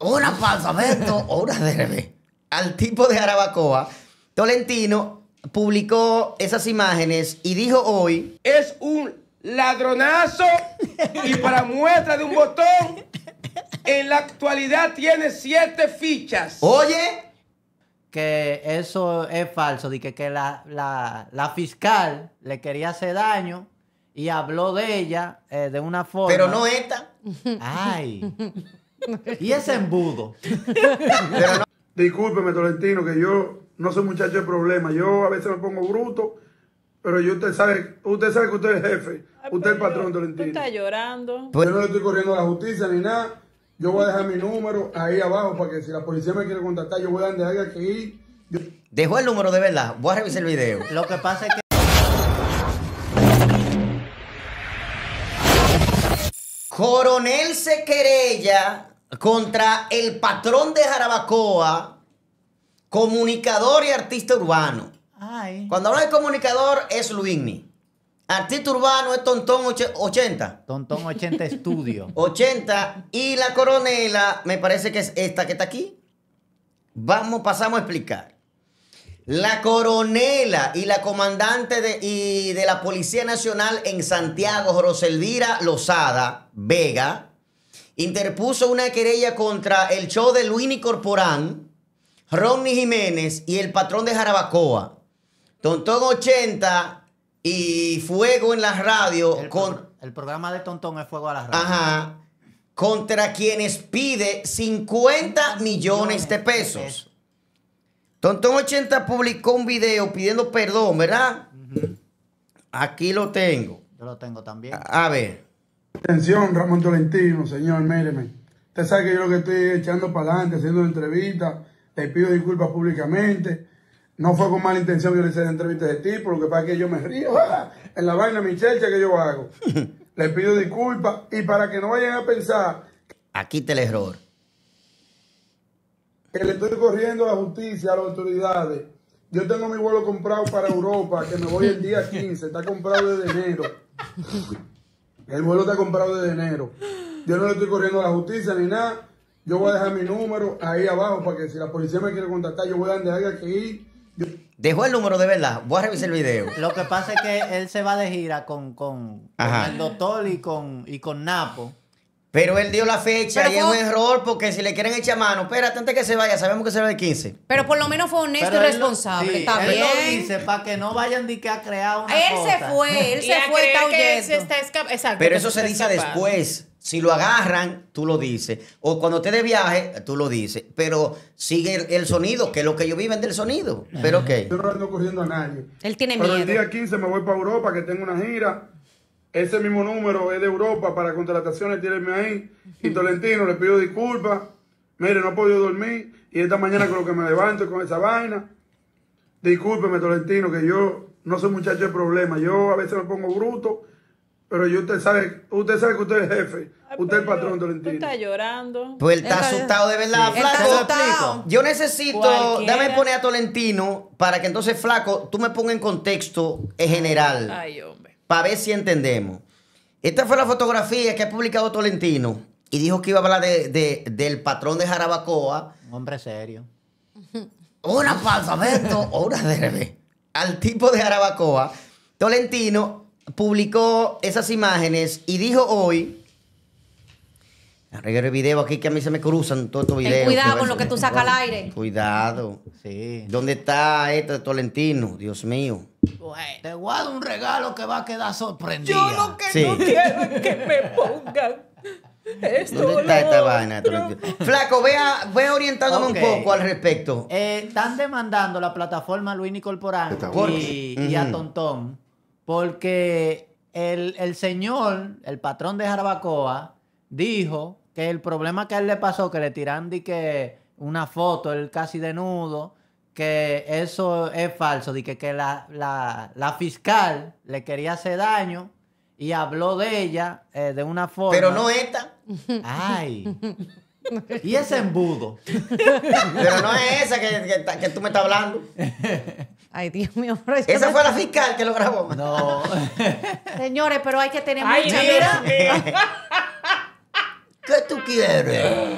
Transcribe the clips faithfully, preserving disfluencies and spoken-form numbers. una falsamente o una D R B. Al tipo de Jarabacoa, Tolentino publicó esas imágenes y dijo hoy... Es un ladronazo y para muestra de un botón, en la actualidad tiene siete fichas. Oye... Que eso es falso, de que, que la, la, la fiscal le quería hacer daño y habló de ella eh, de una forma... Pero no esta. Ay. Y ese embudo. No... Discúlpeme, Tolentino, que yo no soy muchacho de problema. Yo a veces me pongo bruto, pero yo usted sabe, usted sabe que usted es jefe. Ay, usted es el patrón, Tolentino. Usted está llorando. Yo no le estoy corriendo a la justicia ni nada. Yo voy a dejar mi número ahí abajo para que si la policía me quiere contactar, yo voy a andar aquí. Yo... Dejó el número de verdad. Voy a revisar el video. Lo que pasa es que... Coronel se querella contra el patrón de Jarabacoa, comunicador y artista urbano. Ay. Cuando hablo de comunicador es Luinny. Artista urbano es Tontón ochenta. Tontón ochenta Estudio. ochenta. Y la coronela, me parece que es esta que está aquí. Vamos, pasamos a explicar. La coronela y la comandante de, y de la Policía Nacional en Santiago, Roselvira Lozada, Vega, interpuso una querella contra el show de Luinny Corporán, Ronnie Jiménez y el patrón de Jarabacoa. Tontón ochenta... Y Fuego en la Radio. El, con, pro, el programa de Tontón es Fuego a la Radio. Ajá. Contra quienes pide cincuenta millones de pesos. Tontón ochenta publicó un video pidiendo perdón, ¿verdad? Uh-huh. Aquí lo tengo. Yo lo tengo también. A, a ver. Atención, Ramón Tolentino, señor, míreme. Usted sabe que yo lo que estoy echando para adelante, haciendo una entrevista, le pido disculpas públicamente. No fue con mala intención que le hice la entrevista de ti, por lo que pasa es que yo me río ¡ah! En la vaina, mi chelcha que yo hago. Les pido disculpas y para que no vayan a pensar... Aquí está el error. Que le estoy corriendo a la justicia, a las autoridades. Yo tengo mi vuelo comprado para Europa, que me voy el día quince, está comprado desde enero. El vuelo está comprado desde enero. Yo no le estoy corriendo a la justicia ni nada. Yo voy a dejar mi número ahí abajo para que si la policía me quiere contactar, yo voy a andar aquí. Dejó el número de verdad. Voy a revisar el video. Lo que pasa es que él se va de gira con, con, con el doctor y con, y con Napo. Pero él dio la fecha pero y fue... es un error porque si le quieren echar mano, espérate antes que se vaya, sabemos que se va el quince. Pero por lo menos fue honesto pero y responsable. Lo, sí, está él bien. Lo dice para que no vayan ni que a crear una él cosa. Él se fue, él se fue, está huyendo. Se está escap... Exacto, pero eso se, se dice escapando. Después. Si lo agarran, tú lo dices. O cuando estés de viaje, tú lo dices. Pero sigue el, el sonido, que es lo que ellos viven del sonido. Pero ok. Yo no ando corriendo a nadie. Él tiene miedo. Pero el día quince me voy para Europa, que tengo una gira. Ese mismo número es de Europa para contrataciones, tírenme ahí. Y Tolentino, le pido disculpas. Mire, no he podido dormir. Y esta mañana con lo que me levanto con esa vaina. Discúlpeme, Tolentino, que yo no soy muchacho de problema. Yo a veces me pongo bruto. Pero yo usted sabe, usted sabe que usted es jefe. Ay, usted es el patrón, Tolentino. Usted está llorando. Pues él está él asustado de verdad, sí. Flaco. Está asustado. Yo necesito, cualquiera. Dame poner a Tolentino para que entonces, Flaco, tú me pongas en contexto en general. Ay, hombre. Para ver si entendemos. Esta fue la fotografía que ha publicado Tolentino y dijo que iba a hablar de, de, del patrón de Jarabacoa. Un hombre serio. Una falsamente o una D R B. Al tipo de Jarabacoa, Tolentino... publicó esas imágenes y dijo hoy... Arreglo el video aquí que a mí se me cruzan todos estos videos. Ten cuidado con lo que tú sacas al aire. Cuidado. Sí. ¿Dónde está este Tolentino? Dios mío. Te voy a dar un regalo que va a quedar sorprendido. Yo lo que sí. No quiero es que me pongan esto. ¿Dónde está esta vaina, Tolentino? Flaco, vea, ve orientándome okay. Un poco al respecto. Eh, están demandando la plataforma Luinny Corporán y, y a Tontón. Porque el, el señor, el patrón de Jarabacoa, dijo que el problema que a él le pasó, que le tiran de que una foto, él casi desnudo, que eso es falso, de que, que la, la, la fiscal le quería hacer daño y habló de ella eh, de una forma... Pero no esta. Ay. Y ese embudo. Pero no es esa que, que, que tú me estás hablando. Ay, Dios mío. Esa fue la fiscal que lo grabó. No. Señores, pero hay que tener ay, mucha mira. ¿Qué tú quieres?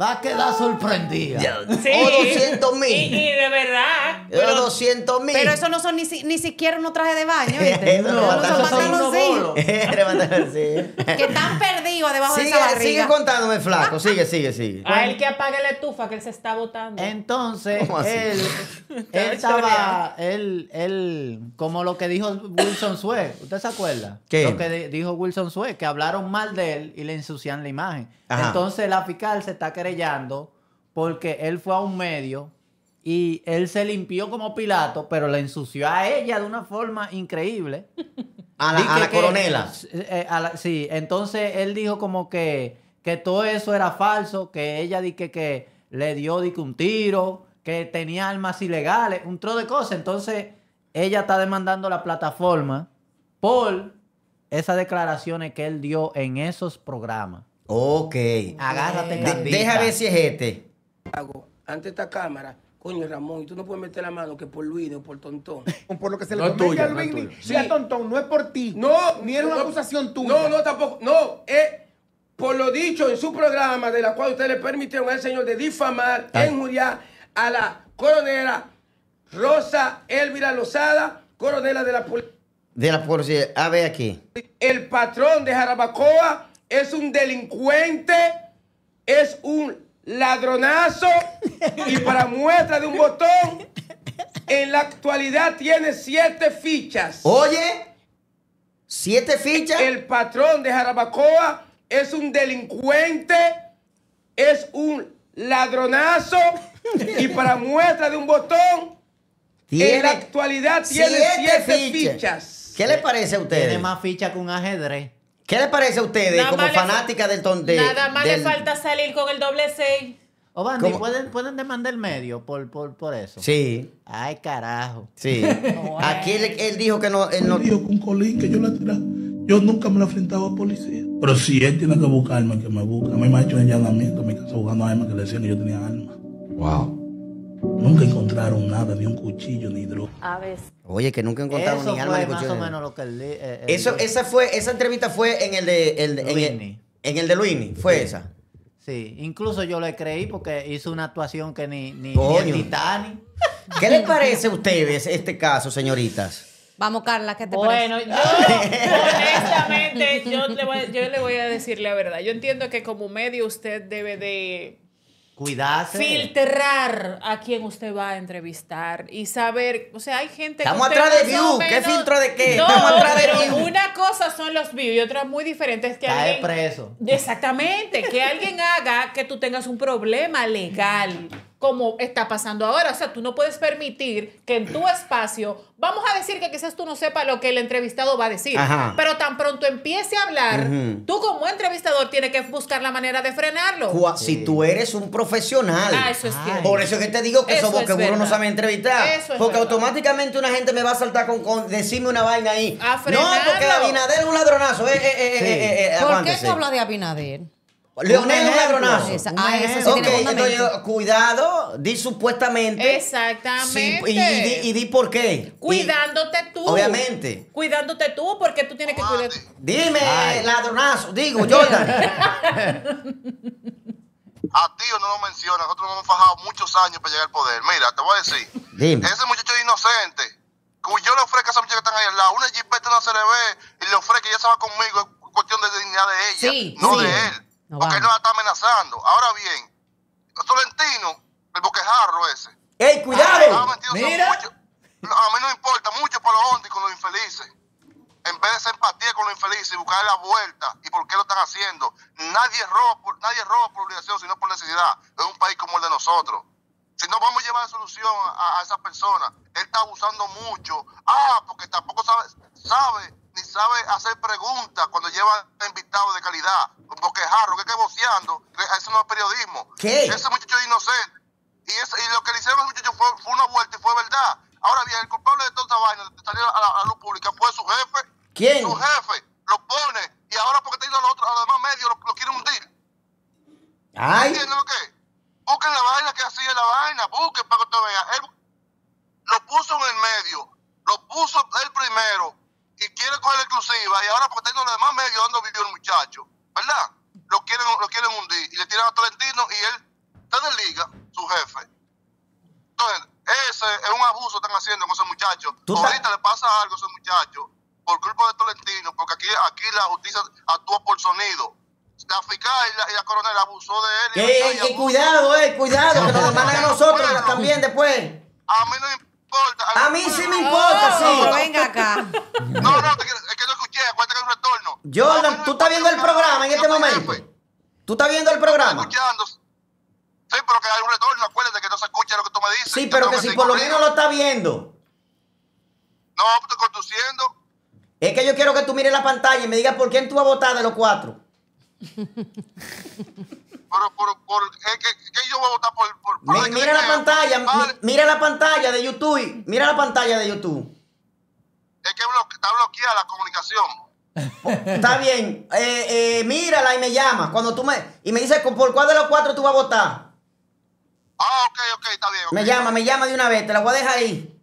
va a quedar sorprendida. Sí. O doscientos mil. Y, y de verdad. Pero, o doscientos mil. Pero eso no son ni, ni siquiera unos trajes de baño, ¿viste? No, no, no son pantaloncillos. Que están perdidos debajo sigue, de esa barriga. Sigue contándome, flaco. Sigue, sigue, sigue. A él que apague la estufa, que él se está botando. Entonces, él, él estaba, él, él, como lo que dijo Wilson Suez. ¿Usted se acuerda? ¿Qué? Lo que dijo Wilson Suez, que hablaron mal de él y le ensucian la imagen. Ajá. Entonces, la fiscal se está querellando porque él fue a un medio y él se limpió como Pilato, pero la ensució a ella de una forma increíble. A la, a que, la coronela. Eh, a la, sí, entonces él dijo como que, que todo eso era falso, que ella di que, que le dio di que un tiro, que tenía armas ilegales, un tro de cosas. Entonces ella está demandando la plataforma por esas declaraciones que él dio en esos programas. Ok. Agárrate, Gambita. Deja ver si es este. Ante esta cámara, coño, Ramón, tú no puedes meter la mano que por Luis o por Tontón. Por lo que se le conviene a Luis y a Tontón, no es por ti. No, ni es una acusación tuya. No, no, tampoco. No, es por lo dicho en su programa, de la cual ustedes le permitieron al señor de difamar, injuriar a la coronela Roselvira Lozada, coronela de la policía. De la policía. A ver aquí. El patrón de Jarabacoa. Es un delincuente, es un ladronazo y para muestra de un botón, en la actualidad tiene siete fichas. Oye, siete fichas. El patrón de Jarabacoa es un delincuente, es un ladronazo y para muestra de un botón, ¿tiene? En la actualidad tiene siete, siete fichas. fichas. ¿Qué le parece a ustedes? Tiene más fichas que un ajedrez. ¿Qué les parece a ustedes nada como fanática del Tontón? Nada más del... le falta salir con el doble seis. O Bandy, ¿pueden, pueden demandar el medio por, por, por eso? Sí. Ay, carajo. Sí. No, aquí él, él dijo que no... Él no... Dijo con Colín que yo la tiraba. Yo nunca me la enfrentaba a policía. Pero si él tiene que buscar armas, que me busca. A mí me ha hecho en allanamiento, me cansó buscando armas que le decían que yo tenía armas. Wow. Nunca encontraron nada, ni un cuchillo, ni droga. A veces. Oye, que nunca encontraron eso ni arma, ni cuchillo. Eso fue más o menos lo que él... Eh, eso, esa, fue, esa entrevista fue en el de... El, en, el, en el de Luinny, fue sí. esa. Sí, incluso yo le creí porque hizo una actuación que ni... ni, ni el Titanic. ¿Qué les parece a ustedes este caso, señoritas? Vamos, Carla, ¿qué te bueno, parece? Bueno, honestamente, yo le, voy, yo le voy a decir la verdad. Yo entiendo que como medio usted debe de... Cuidarse. Filtrar a quien usted va a entrevistar y saber, o sea, hay gente que... Estamos atrás de view, menos... ¿qué filtro de qué? No, Estamos atrás pero de view. Una cosa son los views y otra muy diferente es que cae alguien... preso. Exactamente, que alguien haga que tú tengas un problema legal, como está pasando ahora. O sea, tú no puedes permitir que en tu espacio, vamos a decir que quizás tú no sepas lo que el entrevistado va a decir, ajá, pero tan pronto empiece a hablar, uh-huh, tú como entrevistador tienes que buscar la manera de frenarlo. Si sí. tú eres un profesional. Ah, eso es cierto. Por eso es que te digo que, eso somos, es que uno no sabe entrevistar. Eso es porque verdad. Automáticamente una gente me va a saltar con, con decirme una vaina ahí. A frenarlo. No, porque Abinader es un ladronazo. Eh, eh, eh, sí. eh, eh, ¿Por qué tú hablas de Abinader? Leonel es ladronazo. Esa, ah, esa sí, okay, tiene entonces, cuidado, di supuestamente. Exactamente. Sí, y, y, di, y di por qué. Cuidándote y, tú. Obviamente. Cuidándote tú porque tú tienes que ah, cuidarte. Dime, ay, ladronazo. Digo, Jordan. A ti no lo menciona. Nosotros nos hemos fajado muchos años para llegar al poder. Mira, te voy a decir. Dime. Ese muchacho es inocente. Yo le ofrezco a esos muchachos que están ahí al lado. Una jipeta no se le ve y le ofrezco y ya se va conmigo. Es cuestión de dignidad de ella, sí, no sí. de él. No porque van. Él no la está amenazando. Ahora bien, Tolentino, el boquejarro ese. ¡Ey, cuidado! Ah, mira. Mucho, a mí no importa mucho por los hondos y con los infelices. En vez de ser empatía con los infelices y buscar la vuelta y por qué lo están haciendo. Nadie roba por, nadie roba por obligación, sino por necesidad. En un país como el de nosotros. Si no vamos a llevar solución a, a esa persona, él está abusando mucho. Ah, porque tampoco sabe, sabe ni sabe hacer preguntas cuando lleva invitados de calidad. Boquejarro, que que boceando, eso no es periodismo. ¿Qué? Ese muchacho es inocente. Y, ese, y lo que le hicieron al muchacho fue, fue una vuelta y fue verdad. Ahora bien, el culpable de toda esa vaina de salir a la, a la luz pública fue su jefe. ¿Quién? Su jefe lo pone y ahora porque te ha ido a los otros, a los demás medios, lo, lo quieren hundir. Ay. ¿Entiendes lo que? Busquen la vaina que así es la vaina, busquen para que usted vea. Él lo puso en el medio, lo puso él primero y quiere coger la exclusiva y ahora porque está ido a los demás medios donde vivió el muchacho. ¿Verdad? Lo quieren, lo quieren hundir y le tiran a Tolentino y él liga, su jefe. Entonces, ese es un abuso que están haciendo con ese muchacho. Ahorita le pasa algo a ese muchacho por culpa de Tolentino, porque aquí, aquí la justicia actúa por sonido. La fiscal y la, y la coronel abusó de él. Y eh, eh, cuidado, eh, cuidado, que nos mandan a nosotros bueno, también después. A mí no importa. A mí, a mí sí me importa, no, sí. No, venga acá. No, no, es que no escuché, acuérdate que hay un retorno. Jordan, no, tú estás viendo el programa en este momento. Tú estás viendo el programa. Escuchando. Sí, pero que hay un retorno, acuérdate que no se escucha lo que tú me dices. Sí, pero que, que si por lo menos lo estás viendo. No, estoy conduciendo. Es que yo quiero que tú mires la pantalla y me digas por quién tú vas a votar de los cuatro. Pero, por, por, eh, que, que yo voy a votar por... por, por mira la pantalla, vale. Mira la pantalla de YouTube, mira la pantalla de YouTube. Es que bloque, está bloqueada la comunicación. Oh, está bien, eh, eh, mírala y me llamas cuando tú me... Y me dices, ¿por cuál de los cuatro tú vas a votar? Ah, ok, ok, está bien. Okay. Me llama, me llama de una vez, te la voy a dejar ahí.